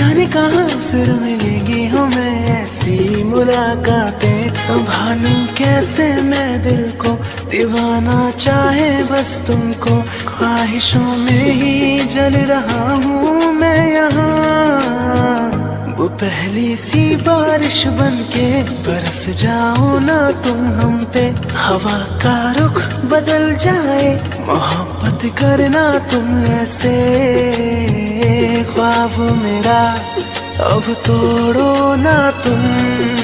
जाने कहाँ फिर मिलेगी हमें ऐसी मुलाकातें। संभालूं कैसे मैं दिल को, दीवाना चाहे बस तुमको। ख्वाहिशों में ही जल रहा हूँ मैं यहाँ, वो पहली सी बारिश बनके बरस जाओ ना तुम हम पे। हवा का रुख बदल जाए, मोहब्बत करना तुम ऐसे। ख्वाब मेरा अब तोड़ो ना तुम।